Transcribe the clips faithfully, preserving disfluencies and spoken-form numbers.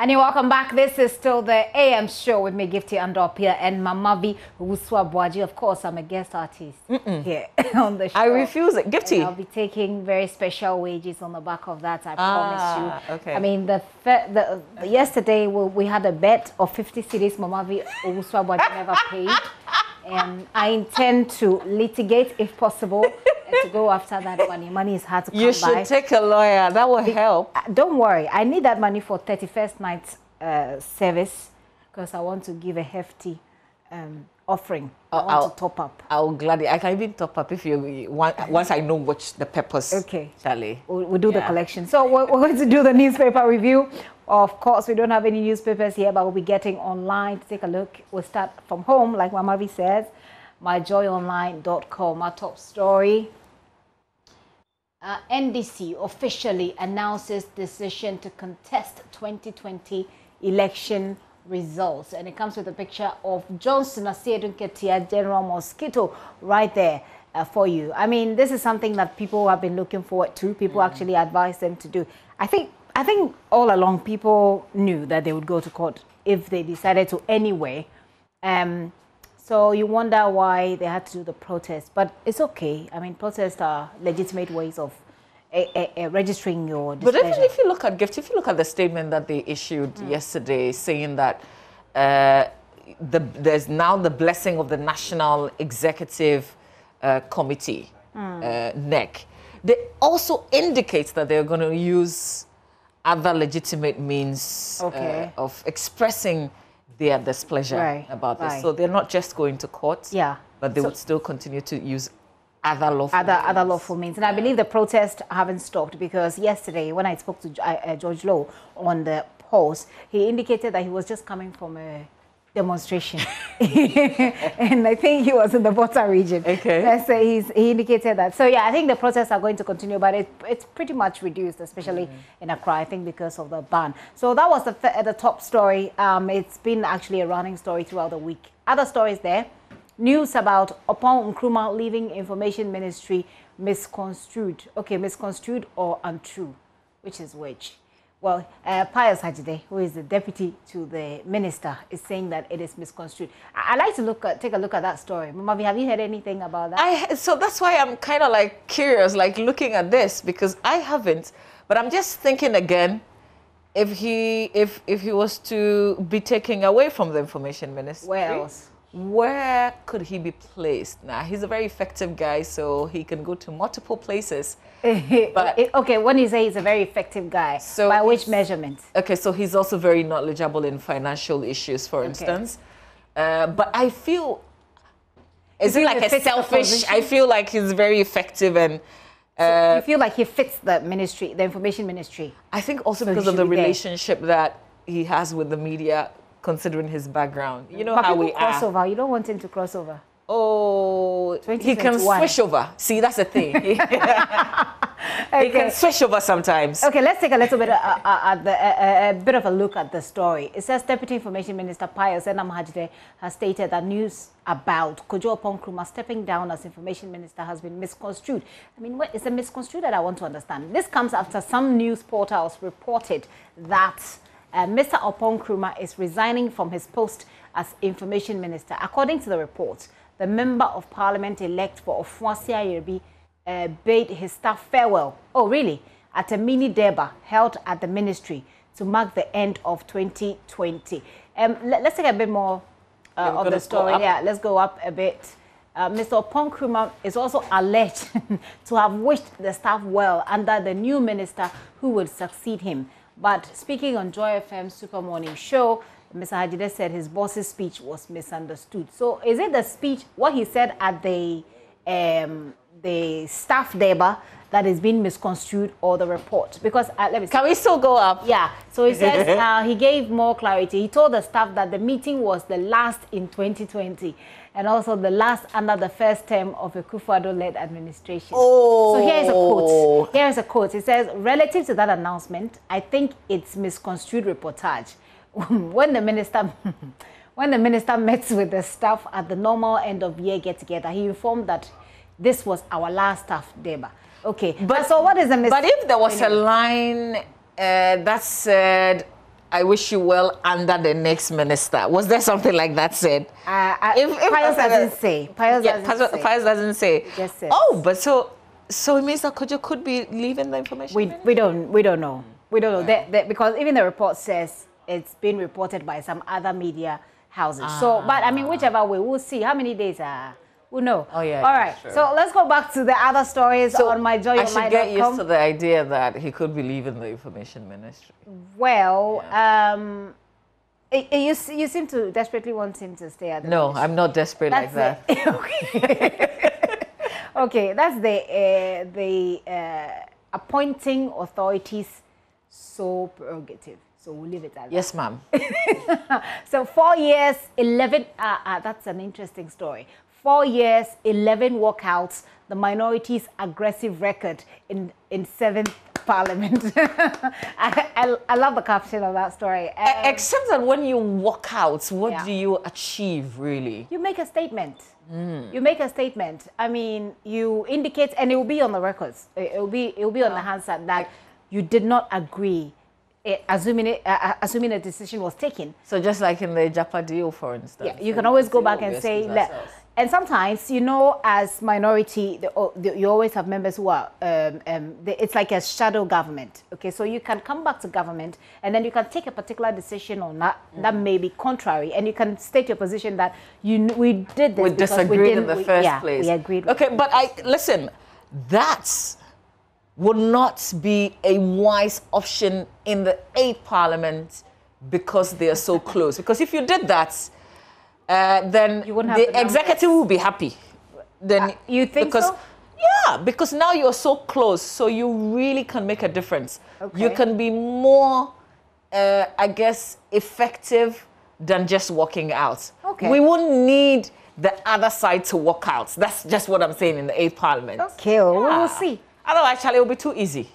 And you're welcome back. This is still the A M show with me, Gifty Andropia, and Mamavi Uwuswa. Of course, I'm a guest artist mm -mm. here on the show. I refuse it. Gifty. And I'll be taking very special wages on the back of that, I ah, promise you. Okay. I mean, the, the, the yesterday we, we had a bet of fifty cedis Mamavi Uwuswa never paid. And I intend to litigate if possible and to go after that money. Money is hard to come by. You should take a lawyer. That will help. Don't worry. I need that money for thirty-first night uh, service because I want to give a hefty um, offering. I want I'll, to top up. I'll gladly. I can even top up if you want. Once I know what's the purpose. Okay. Charlie. We'll, we'll do yeah. the collection. So we're, we're going to do the newspaper review. Of course, we don't have any newspapers here, but we'll be getting online to take a look. We'll start from home, like Mamavi says, my joy online dot com. Our top story, uh, N D C officially announces decision to contest twenty twenty election results. And it comes with a picture of Johnson Asiedu Nketia, General Mosquito, right there. Uh, for you. I mean, this is something that people have been looking forward to. People mm. actually advise them to do. I think I think all along people knew that they would go to court if they decided to anyway. Um, so you wonder why they had to do the protest. But it's okay. I mean, protests are legitimate ways of a, a, a registering your displeasure. But even if you look at Gift, if you look at the statement that they issued mm. yesterday saying that uh, the, there's now the blessing of the National Executive uh, Committee, mm. uh, N E C, they also indicate that they're going to use other legitimate means okay. uh, of expressing their displeasure right. about this. Right. So they're not just going to court, yeah. but they so, would still continue to use other lawful other, means. Other lawful means. And yeah. I believe the protests haven't stopped because yesterday when I spoke to uh, George Lowe on the pulse, he indicated that he was just coming from a demonstration. And I think he was in the Volta region. Okay. Let's say he's, he indicated that. So, yeah, I think the protests are going to continue, but it, it's pretty much reduced, especially mm. in Accra, I think, because of the ban. So that was the, the top story. Um, it's been actually a running story throughout the week. Other stories there. News about Oppong Nkrumah leaving Information Ministry misconstrued. Okay, misconstrued or untrue, which is which? Well, uh, Pius Hajide, who is the deputy to the minister, is saying that it is misconstrued. I, I like to look at, take a look at that story. Mamavi, have you heard anything about that? I, so that's why I'm kind of like curious, like looking at this, because I haven't. But I'm just thinking again, if he, if, if he was to be taken away from the Information Ministry, where else? Where could he be placed? Now, nah, he's a very effective guy, so he can go to multiple places. But okay, when you say he's a very effective guy, so by which measurement? Okay, so he's also very knowledgeable in financial issues, for okay. instance. Uh, but I feel, is it like a selfish, position? I feel like he's very effective and... Uh, so you feel like he fits the ministry, the Information Ministry? I think also so because of the be relationship there. that he has with the media, considering his background. You know but how we cross are. Over. You don't want him to cross over. Oh, he can switch over. See, that's the thing. okay. He can switch over sometimes. Okay, let's take a little bit, of, uh, uh, the, uh, a bit of a look at the story. It says Deputy Information Minister Pius Hajide has stated that news about Kojo Oppong Nkrumah stepping down as Information Minister has been misconstrued. I mean, what is the misconstrued that I want to understand? This comes after some news portals reported that Uh, Mister Oppong Nkrumah is resigning from his post as Information Minister. According to the report, the Member of Parliament-elect for Ofwasia uh, bade his staff farewell. Oh, really? At a mini-deba held at the ministry to mark the end of twenty twenty. Um, let, let's take a bit more uh, yeah, of the story. Yeah, let's go up a bit. Uh, Mister Oppong Nkrumah is also alleged to have wished the staff well under the new minister who will succeed him. But speaking on Joy F M's Super Morning Show, Mister Hajide said his boss's speech was misunderstood. So is it the speech, what he said at the um, the staff deba that is being misconstrued or the report? Because, uh, let me see. Can we still go up? Yeah. So he says uh, he gave more clarity. He told the staff that the meeting was the last in twenty twenty and also the last under the first term of a Akufo-Addo-led administration. Oh. So here is a quote. Here is a quote. It says, relative to that announcement, I think it's misconstrued reportage. when the minister... When the minister met with the staff at the normal end of year get-together, he informed that this was our last staff deba. Okay, but so what is the mistake? But if there was a line uh, that said I wish you well under the next minister. Was there something like that said? Uh, I, if, if Pius doesn't say. Pius yeah, doesn't say. Pius doesn't say. Just says. Oh, but so so it means that Kojo could be leaving the information. We we don't we don't know. We don't know yeah. that, that because even the report says it's been reported by some other media houses. Ah. So, but I mean, whichever way, we'll see how many days are. Uh, We'll know. Oh yeah. All right. Sure. So let's go back to the other stories so on my joy online dot com. I should get used to the idea that he could be leaving the information ministry. Well, yeah. um, it, it, you you seem to desperately want him to stay at the No, ministry. I'm not desperate that's like the, that. Okay. Okay, that's the uh, the uh, appointing authorities sole prerogative. So we'll leave it at that. Yes, ma'am. So four years, eleven. Uh, uh, that's an interesting story. Four years, eleven walkouts, the minority's aggressive record in, in seventh parliament. I, I, I love the caption of that story. Um, Except that when you walk out, what yeah. do you achieve, really? You make a statement. Mm. You make a statement. I mean, you indicate, and it will be on the records. It will be, it will be on oh. the handset that you did not agree. It, assuming, it, uh, assuming a decision was taken. So just like in the Japa deal, for instance. Yeah, you can always go back and say... And sometimes, you know, as minority, the, the, you always have members who are... Um, um, the, it's like a shadow government, okay? So you can come back to government and then you can take a particular decision on that mm. that may be contrary. And you can state your position that you we did this we because disagreed we didn't... in the we, first yeah, place. We agreed with Okay, but I listen, that's... would not be a wise option in the eighth parliament because they are so close. Because if you did that, uh, then you wouldn't have the, the executive will be happy. Then uh, you think because, so? Yeah, because now you're so close, so you really can make a difference. Okay. You can be more, uh, I guess, effective than just walking out. Okay. We wouldn't need the other side to walk out. That's just what I'm saying in the eighth parliament. Okay, well, yeah. we'll see. Otherwise, Charlie, it will be too easy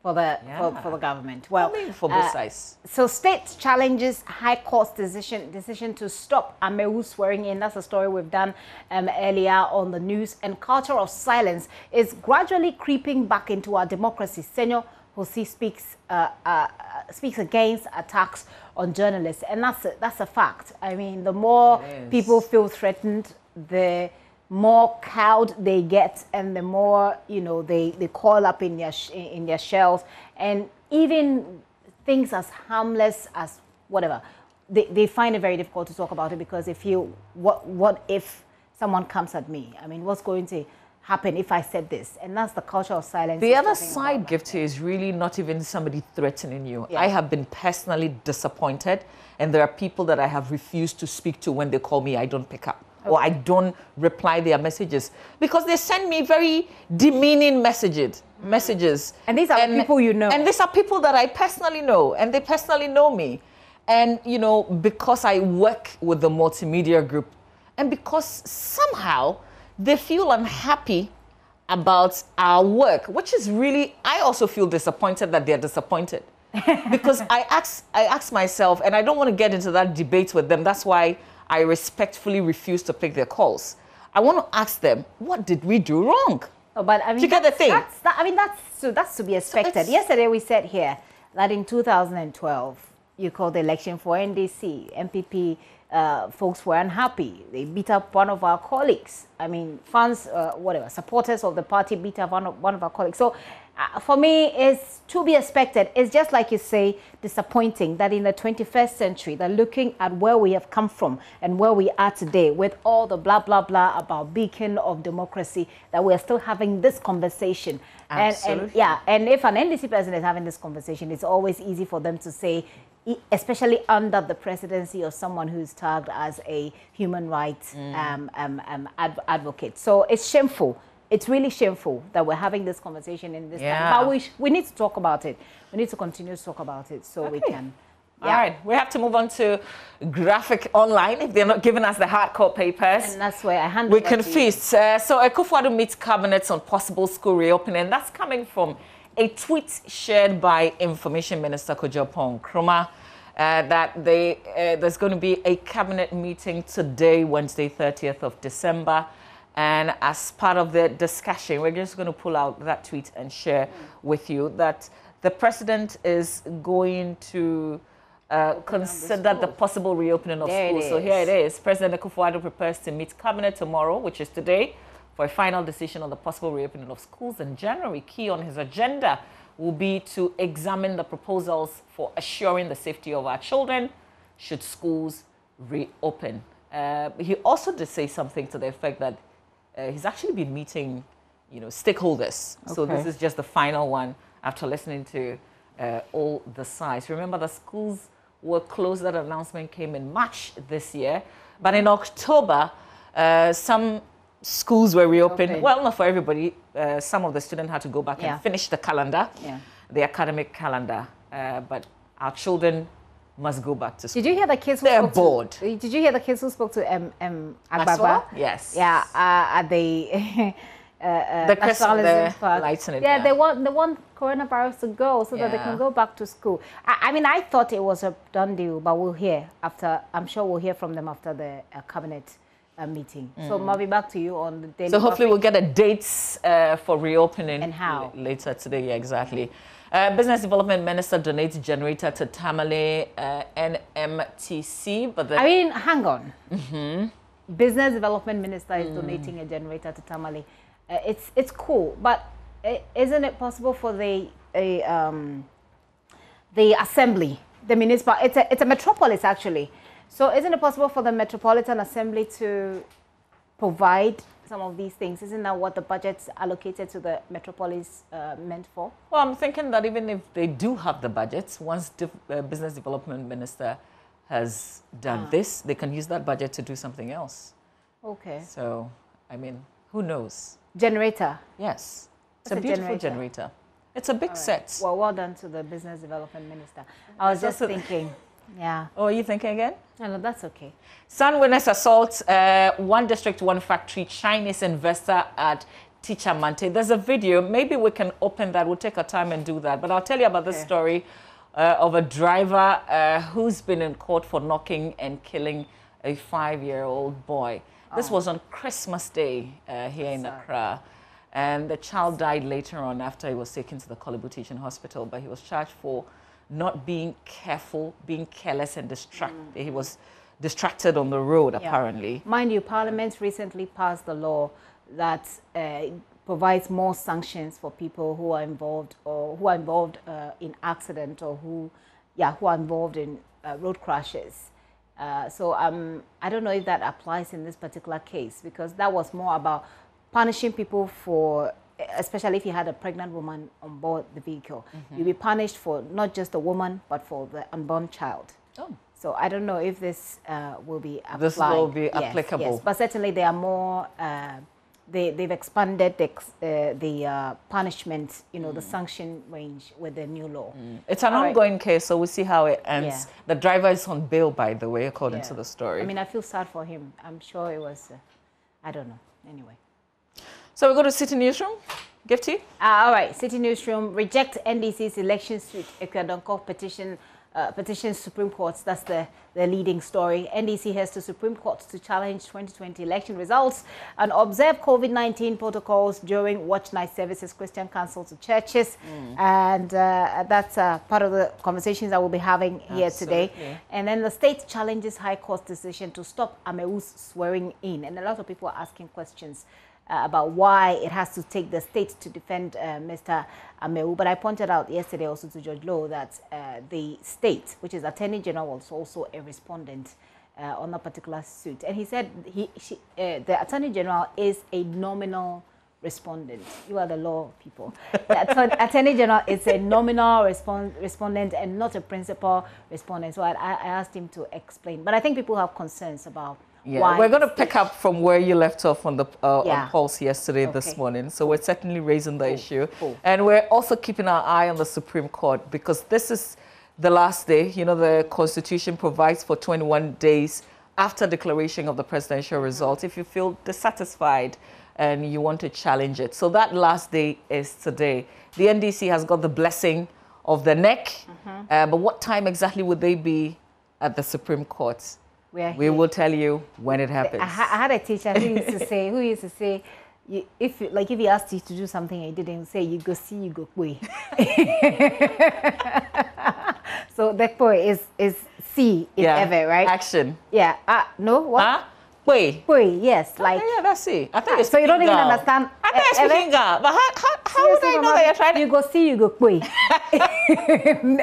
for the yeah. for, for the government. Well, I mean, for both uh, sides. So, state challenges High Court's decision decision to stop Amewu swearing in. That's a story we've done um, earlier on the news. And culture of silence is gradually creeping back into our democracy. Senyo Hose speaks uh, uh, speaks against attacks on journalists, and that's a, that's a fact. I mean, the more people feel threatened, the more cowed they get, and the more, you know, they they call up in their sh in their shells, and even things as harmless as whatever, they, they find it very difficult to talk about it because they feel, what what if someone comes at me? I mean, what's going to happen if I said this? And that's the culture of silence. The other side, Gifty, is really not even somebody threatening you. Yeah. I have been personally disappointed, and there are people that I have refused to speak to when they call me. I don't pick up. Okay. Or I don't reply their messages because they send me very demeaning messages. Messages. And these are and, people you know. And these are people that I personally know, and they personally know me. And, you know, because I work with the multimedia group, and because somehow they feel unhappy about our work, which is really, I also feel disappointed that they're disappointed. Because I ask, I ask myself, and I don't want to get into that debate with them. That's why I respectfully refuse to pick their calls. I want to ask them, what did we do wrong? Oh, but I mean, you get the thing. That's, that, I mean, that's so that's to be expected. So yesterday we said here that in two thousand twelve you called the election for N D C. M P P uh, folks were unhappy. They beat up one of our colleagues. I mean, fans, uh, whatever, supporters of the party beat up one of, one of our colleagues. So. Uh, for me, it's to be expected. It's just like you say, disappointing that in the twenty-first century, that looking at where we have come from and where we are today with all the blah, blah, blah about beacon of democracy, that we are still having this conversation. Absolutely. And, and, yeah, and if an N D C person is having this conversation, it's always easy for them to say, especially under the presidency of someone who's tagged as a human rights mm. um, um, um, ad advocate. So it's shameful. It's really shameful that we're having this conversation in this yeah. time. But we, we need to talk about it. We need to continue to talk about it so okay. we can. Yeah. All right. We have to move on to graphic online if they're not giving us the hardcore papers. And that's where I handle We can feast. Uh, so Ekufwadu meets cabinets on possible school reopening. That's coming from a tweet shared by Information Minister Kojo Oppong Nkrumah. Uh, that they, uh, there's going to be a cabinet meeting today, Wednesday, thirtieth of December. And as part of the discussion, we're just going to pull out that tweet and share with you that the president is going to Uh, consider the, the possible reopening of there schools. So here it is. President Akufo-Addo prepares to meet cabinet tomorrow, which is today, for a final decision on the possible reopening of schools in January. Key on his agenda will be to examine the proposals for assuring the safety of our children should schools reopen. Uh, he also did say something to the effect that uh, he's actually been meeting, you know, stakeholders. Okay. So this is just the final one after listening to uh, all the sides. Remember, the schools were closed. That announcement came in March this year. But in October, uh, some schools were reopened. Okay. Well, not for everybody. Uh, some of the students had to go back yeah. and finish the calendar, yeah. the academic calendar. Uh, but our children must go back to school. Did you hear the kids who They're spoke bored. To, did you hear the kids who spoke to M. M. Agbaba? Yes. Yeah, uh, at the... Uh, uh, the nationalism part. Lightning, yeah, yeah, they want they want coronavirus to go so yeah. that they can go back to school. I, I mean, I thought it was a done deal, but we'll hear after. I'm sure we'll hear from them after the uh, cabinet uh, meeting. Mm. So, Mavi, back to you on the daily. So, hopefully, topic. We'll get a date uh, for reopening and how later today. Yeah, exactly. Uh, Business Development Minister donates generator to Tamale uh, N M T C, but the I mean, hang on. Mm-hmm. Business Development Minister is mm. donating a generator to Tamale. Uh, it's it's cool, but uh, isn't it possible for the uh, um, the assembly, the municipal? It's a it's a metropolis actually, so isn't it possible for the metropolitan assembly to provide some of these things? Isn't that what the budget's allocated to the metropolis uh, meant for? Well, I'm thinking that even if they do have the budgets, once the uh, business development minister has done ah. this, they can use that budget to do something else. Okay. So, I mean, who knows? Generator. Yes. It's a, a beautiful generator. generator. It's a big right. set. Well, well done to the business development minister. I was that's just thinking, yeah. Oh, are you thinking again? No, no, that's okay. Sun witness assault, uh, one district, one factory, Chinese investor at Tichamante. There's a video. Maybe we can open that. We'll take our time and do that. But I'll tell you about this okay. story uh, of a driver uh, who's been in court for knocking and killing a five-year-old boy. This was on Christmas Day uh, here in Accra, and the child died later on after he was taken to the Kolibu Teaching hospital, but he was charged for not being careful, being careless and distracted. Mm. He was distracted on the road, yeah. apparently. Mind you, Parliament recently passed the law that uh, provides more sanctions for people who are involved or who are involved uh, in accident or who, yeah, who are involved in uh, road crashes. Uh, so um, I don't know if that applies in this particular case, because that was more about punishing people for, especially if you had a pregnant woman on board the vehicle. Mm-hmm. You'd be punished for not just the woman, but for the unborn child. Oh. So I don't know if this uh, will be applied. This will be yes, applicable. Yes, but certainly they are more, uh, they, they've expanded the, uh, the uh, punishment, you know, mm. the sanction range with the new law. Mm. It's an All ongoing right. case, so we'll see how it ends. Yeah. The driver is on bail, by the way, according yeah. to the story. I mean, I feel sad for him. I'm sure it was, uh, I don't know, anyway. So we go to City Newsroom. Gifty? Uh, all right, City Newsroom. Reject N D C's election suit. Ekufwadu petition, uh, petition Supreme Court. That's the, the leading story. N D C heads to Supreme Court to challenge twenty twenty election results and observe COVID nineteen protocols during watch night services, Christian council to churches. Mm. And uh, that's uh, part of the conversations that we'll be having here Absolutely. today. And then the state challenges High Court decision to stop Amewu's swearing in. And a lot of people are asking questions Uh, about why it has to take the state to defend uh, Mister Amewu. But I pointed out yesterday also to George Lowe that uh, the state, which is Attorney General, was also a respondent uh, on a particular suit. And he said he, she, uh, the Attorney General is a nominal respondent. You are the law people. The Attorney General is a nominal respond, respondent and not a principal respondent. So I, I asked him to explain. But I think people have concerns about Yeah, Why? we're going to pick up from where you left off on the uh, yeah. on Pulse yesterday okay. this morning. So we're certainly raising the oh, issue. Oh. And we're also keeping our eye on the Supreme Court, because this is the last day. You know, the Constitution provides for twenty-one days after declaration of the presidential result if you feel dissatisfied and you want to challenge it. So that last day is today. The N D C has got the blessing of the neck. Mm-hmm. uh, but what time exactly would they be at the Supreme Court? We here. will tell you when it happens. I had a teacher who used to say, who used to say, you, if you, like if he asked you to do something and you didn't say, you go see, you go away. So therefore is is C is yeah. ever, right? Action. Yeah. Ah, no, what? Huh? Poi. Poi, yes. Oh, like yeah, that's it. I think ah, it's so you don't even girl. understand. I think it's speaking girl. But how how, how would I know that you're trying to you go see you go poi.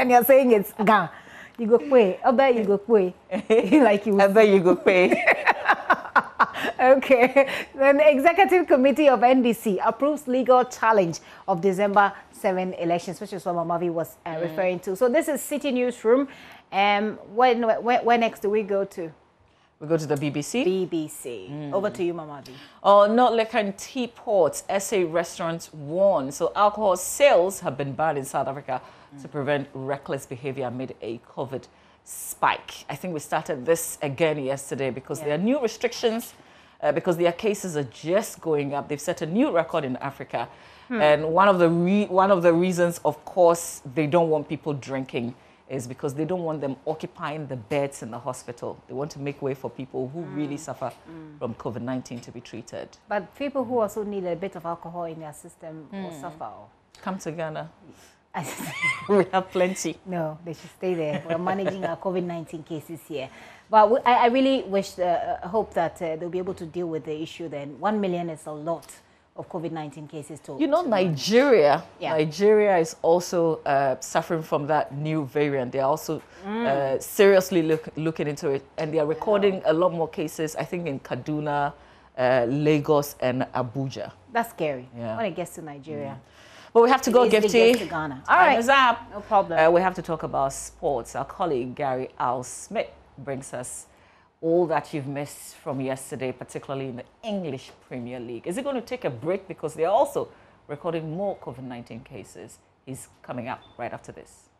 And you're saying it's ga. You go poi. I bet you go poi. Like you I bet you go poi. Okay. Then the Executive Committee of N D C approves legal challenge of December seventh elections, which is what Mamavi was uh, mm. referring to. So this is City Newsroom. Um, when, where, where next do we go to? We go to the B B C. B B C. Mm. Over to you, Mamavi. Oh, not liquor teapots. S A restaurants warn. So alcohol sales have been banned in South Africa mm. to prevent reckless behavior amid a COVID spike. I think we started this again yesterday because yeah. there are new restrictions, uh, because their cases are just going up. They've set a new record in Africa. Hmm. And one of the re one of the reasons, of course, they don't want people drinking is because they don't want them occupying the beds in the hospital. They want to make way for people who mm. really suffer mm. from COVID nineteen to be treated. But people who also need a bit of alcohol in their system mm. will suffer. Come to Ghana. We have plenty. No, they should stay there. We're managing our COVID nineteen cases here. But we, I, I really wish, uh, hope that uh, they'll be able to deal with the issue then. One million is a lot of COVID nineteen cases. To, you know, to Nigeria, yeah. Nigeria is also uh, suffering from that new variant. They're also mm. uh, seriously look, looking into it. And they're recording oh. a lot more cases, I think, in Kaduna, uh, Lagos, and Abuja. That's scary yeah. when it gets to Nigeria. Mm. But we have to go, Gifty. To Ghana. All right. Up. No problem. Uh, we have to talk about sports. Our colleague, Gary Al Smith, brings us all that you've missed from yesterday, particularly in the English Premier League. Is it going to take a break because they're also recording more COVID nineteen cases? He's coming up right after this.